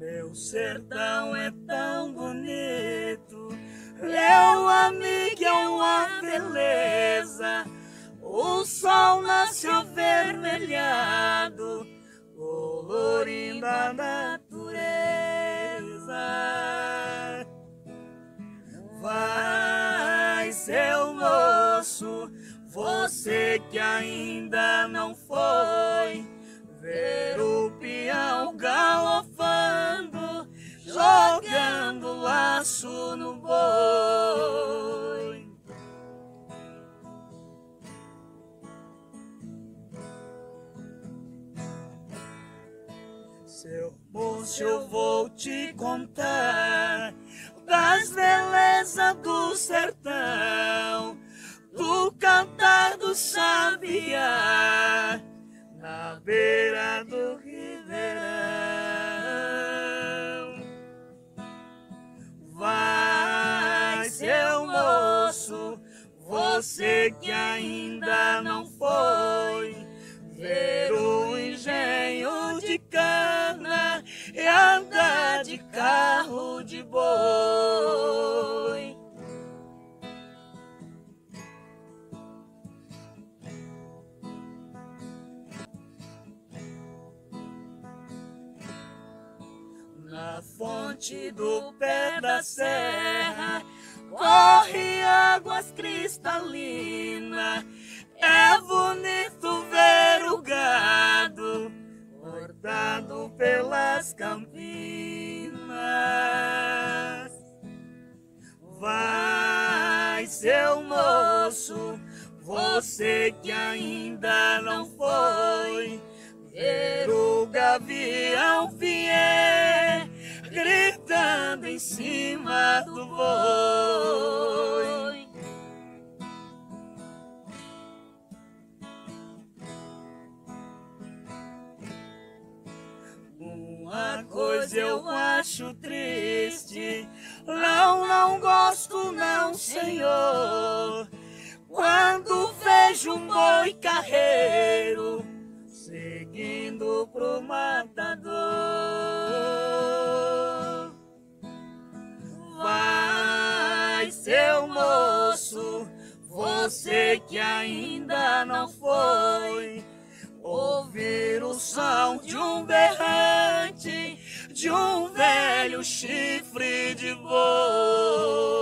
meu sertão é tão bonito, meu amigo, é uma beleza. O sol nasce avermelhado, colorindo a natureza. Vai, seu moço, você que ainda não foi ver o peão galopando, jogando laço no boi. Seu moço, eu vou te contar das belezas do sertão, do cantar do sabiá na beira do ribeirão. Vai, seu moço, você que ainda não foi ver o engenho de cana e andar de carro de boi. Na fonte do pé da serra corre águas cristalinas, é bonito ver o gado bordado pelas campinas. Vai, seu moço, você que ainda não foi ver o gavião vier gritando em cima do boi. Uma coisa eu acho triste, não gosto não, senhor, quando vejo um boi carreiro seguindo pro matador. Vai, seu moço, você que ainda não foi ouvir o som de um berrante, de um velho chifre de boi.